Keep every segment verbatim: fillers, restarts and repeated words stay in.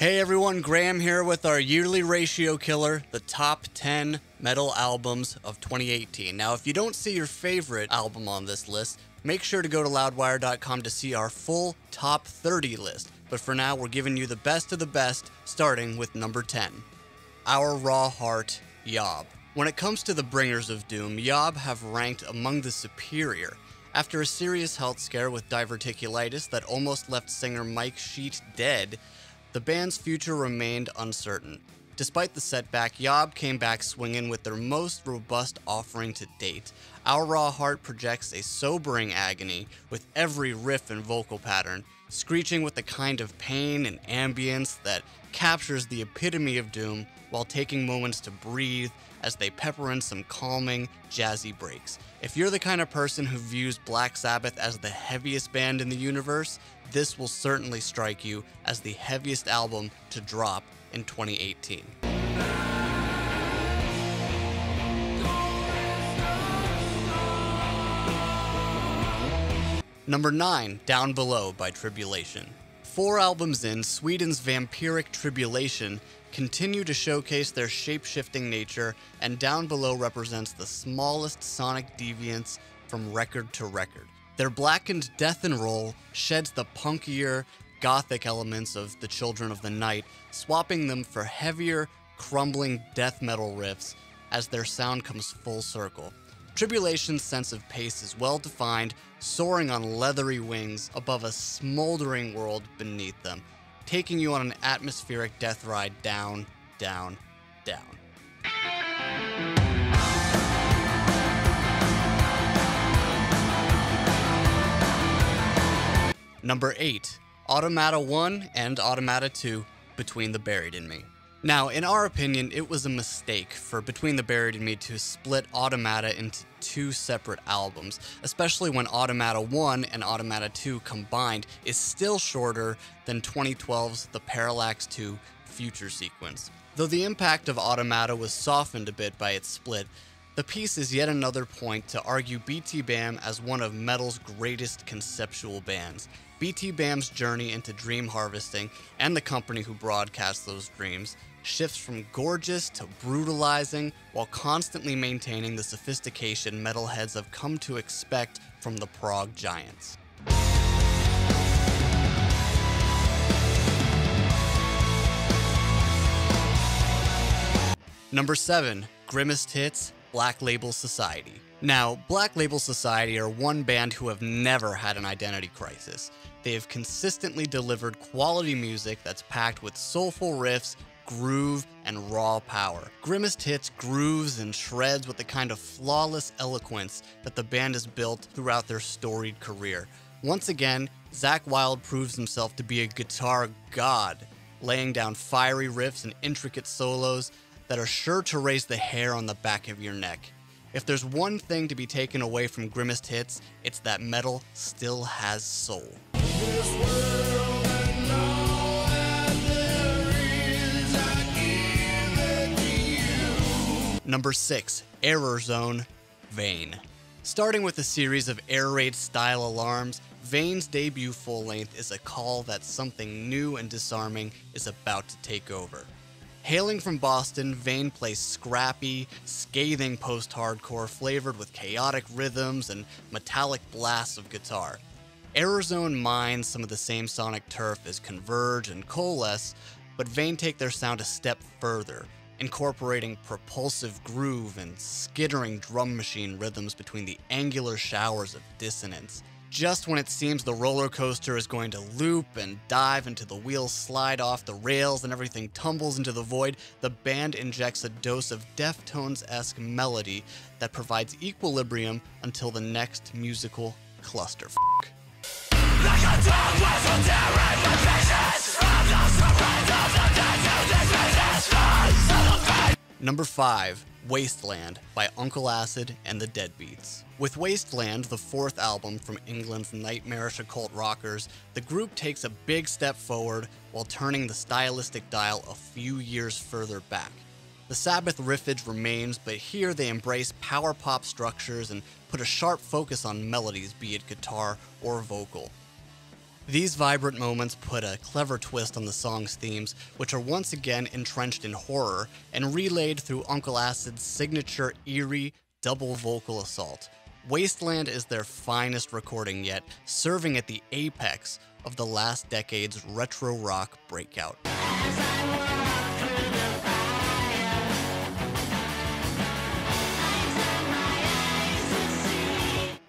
Hey everyone, Graham here with our yearly ratio killer, the top ten metal albums of twenty eighteen. Now, if you don't see your favorite album on this list, make sure to go to loudwire dot com to see our full top thirty list. But for now, we're giving you the best of the best, starting with number ten. Our raw heart, Yob. When it comes to the bringers of doom, Yob have ranked among the superior. After a serious health scare with diverticulitis that almost left singer Mike Scheidt dead, the band's future remained uncertain. Despite the setback, Yob came back swinging with their most robust offering to date. Our Raw Heart projects a sobering agony with every riff and vocal pattern, screeching with a kind of pain and ambience that captures the epitome of doom while taking moments to breathe as they pepper in some calming, jazzy breaks. If you're the kind of person who views Black Sabbath as the heaviest band in the universe, this will certainly strike you as the heaviest album to drop in twenty eighteen. Number nine, Down Below by Tribulation. Four albums in, Sweden's vampiric Tribulation continue to showcase their shape-shifting nature, and Down Below represents the smallest sonic deviance from record to record. Their blackened death and roll sheds the punkier, gothic elements of the Children of the Night, swapping them for heavier, crumbling death metal riffs as their sound comes full circle. Tribulation's sense of pace is well-defined, soaring on leathery wings above a smoldering world beneath them, taking you on an atmospheric death ride down, down, down. Number eight, Automata one and Automata two, Between the Buried and Me. Now, in our opinion, it was a mistake for Between the Buried and Me to split Automata into two separate albums, especially when Automata one and Automata two combined is still shorter than twenty twelve's The Parallax two Future Sequence. Though the impact of Automata was softened a bit by its split, the piece is yet another point to argue B T B A M as one of metal's greatest conceptual bands. B T B A M's journey into dream harvesting, and the company who broadcasts those dreams, shifts from gorgeous to brutalizing while constantly maintaining the sophistication metalheads have come to expect from the prog giants. Number seven, Grimmest Hits, Black Label Society. Now, Black Label Society are one band who have never had an identity crisis. They have consistently delivered quality music that's packed with soulful riffs, groove, and raw power. Grimmest Hits grooves and shreds with the kind of flawless eloquence that the band has built throughout their storied career. Once again, Zakk Wylde proves himself to be a guitar god, laying down fiery riffs and intricate solos that are sure to raise the hair on the back of your neck. If there's one thing to be taken away from Grimmest Hits, it's that metal still has soul. Number six, Error Zone, Vein. Starting with a series of air raid style alarms, Vein's debut full length is a call that something new and disarming is about to take over. Hailing from Boston, Vein plays scrappy, scathing post-hardcore flavored with chaotic rhythms and metallic blasts of guitar. Error Zone mines some of the same sonic turf as Converge and Coalesce, but Vein take their sound a step further, incorporating propulsive groove and skittering drum machine rhythms between the angular showers of dissonance. Just when it seems the roller coaster is going to loop and dive until the wheels slide off the rails and everything tumbles into the void, the band injects a dose of Deftones-esque melody that provides equilibrium until the next musical clusterfuck. Number five, Wasteland by Uncle Acid and the Deadbeats. With Wasteland, the fourth album from England's nightmarish occult rockers, the group takes a big step forward while turning the stylistic dial a few years further back. The Sabbath riffage remains, but here they embrace power pop structures and put a sharp focus on melodies, be it guitar or vocal. These vibrant moments put a clever twist on the song's themes, which are once again entrenched in horror and relayed through Uncle Acid's signature eerie double vocal assault. Wasteland is their finest recording yet, serving at the apex of the last decade's retro rock breakout.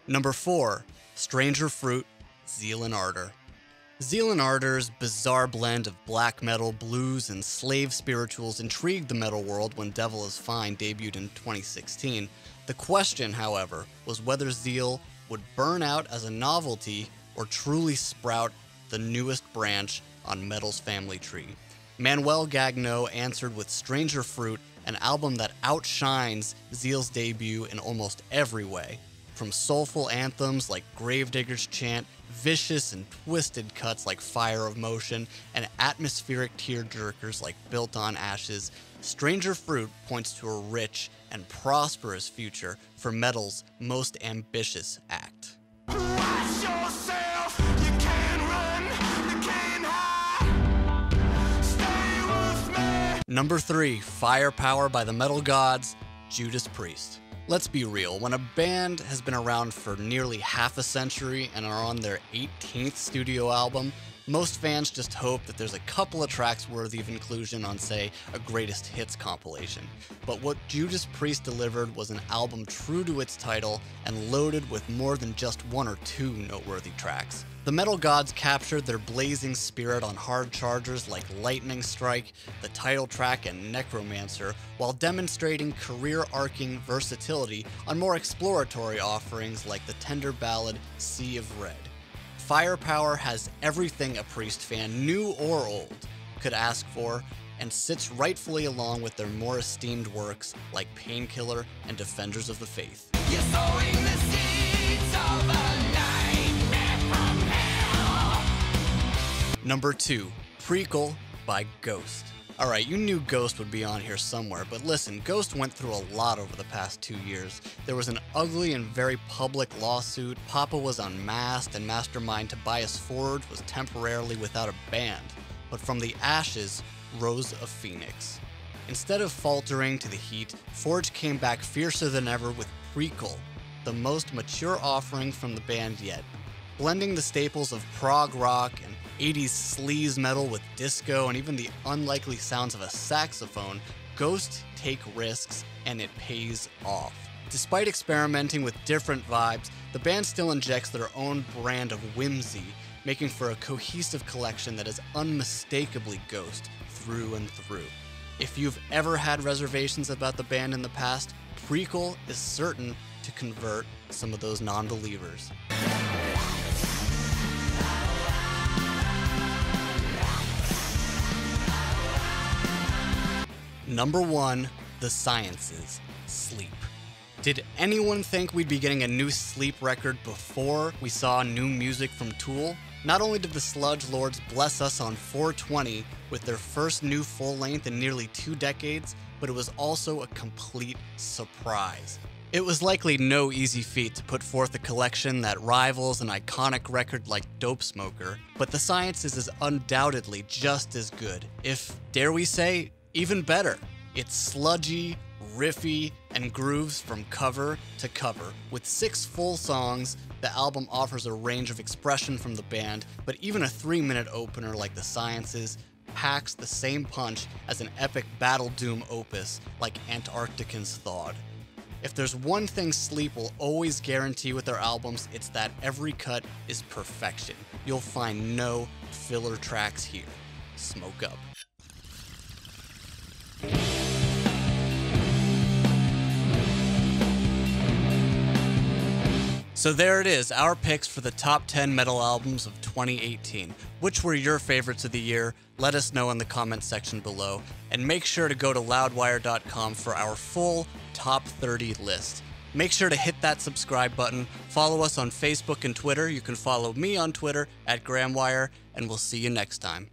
Number four, Stranger Fruit, Zeal and Ardor. Zeal and Ardor's bizarre blend of black metal, blues, and slave spirituals intrigued the metal world when Devil Is Fine debuted in twenty sixteen. The question, however, was whether Zeal would burn out as a novelty or truly sprout the newest branch on metal's family tree. Manuel Gagneux answered with Stranger Fruit, an album that outshines Zeal's debut in almost every way. From soulful anthems like Gravedigger's Chant, vicious and twisted cuts like Fire of Motion, and atmospheric tear-jerkers like Built on Ashes, Stranger Fruit points to a rich and prosperous future for metal's most ambitious act. Watch yourself, you can't run, you can't hide. Stay with me. Number three, Firepower by the metal gods, Judas Priest. Let's be real, when a band has been around for nearly half a century and are on their eighteenth studio album, most fans just hope that there's a couple of tracks worthy of inclusion on, say, a Greatest Hits compilation. But what Judas Priest delivered was an album true to its title and loaded with more than just one or two noteworthy tracks. The metal gods captured their blazing spirit on hard chargers like Lightning Strike, the title track, and Necromancer, while demonstrating career-arcing versatility on more exploratory offerings like the tender ballad Sea of Red. Firepower has everything a Priest fan, new or old, could ask for, and sits rightfully along with their more esteemed works like Painkiller and Defenders of the Faith. You're sowing the seeds of a nightmare from hell. Number two, Prequelle by Ghost. Alright, you knew Ghost would be on here somewhere, but listen, Ghost went through a lot over the past two years. There was an ugly and very public lawsuit, Papa was unmasked, and mastermind Tobias Forge was temporarily without a band. But from the ashes rose a phoenix. Instead of faltering to the heat, Forge came back fiercer than ever with Prequelle, the most mature offering from the band yet. Blending the staples of prog rock and eighties sleaze metal with disco and even the unlikely sounds of a saxophone, Ghost take risks and it pays off. Despite experimenting with different vibes, the band still injects their own brand of whimsy, making for a cohesive collection that is unmistakably Ghost through and through. If you've ever had reservations about the band in the past, Prequelle is certain to convert some of those non-believers. Number one, The Sciences, Sleep. Did anyone think we'd be getting a new Sleep record before we saw new music from Tool? Not only did the Sludge Lords bless us on four twenty with their first new full length in nearly two decades, but it was also a complete surprise. It was likely no easy feat to put forth a collection that rivals an iconic record like Dope Smoker, but The Sciences is undoubtedly just as good, if, dare we say, even better. It's sludgy, riffy, and grooves from cover to cover. With six full songs, the album offers a range of expression from the band, but even a three-minute opener like The Sciences packs the same punch as an epic Battle Doom opus like Antarcticans Thawed. If there's one thing Sleep will always guarantee with their albums, it's that every cut is perfection. You'll find no filler tracks here. Smoke up. So there it is, our picks for the top ten metal albums of twenty eighteen. Which were your favorites of the year? Let us know in the comments section below, and make sure to go to loudwire dot com for our full top thirty list. Make sure to hit that subscribe button, follow us on Facebook and Twitter. You can follow me on Twitter at GramWire, and we'll see you next time.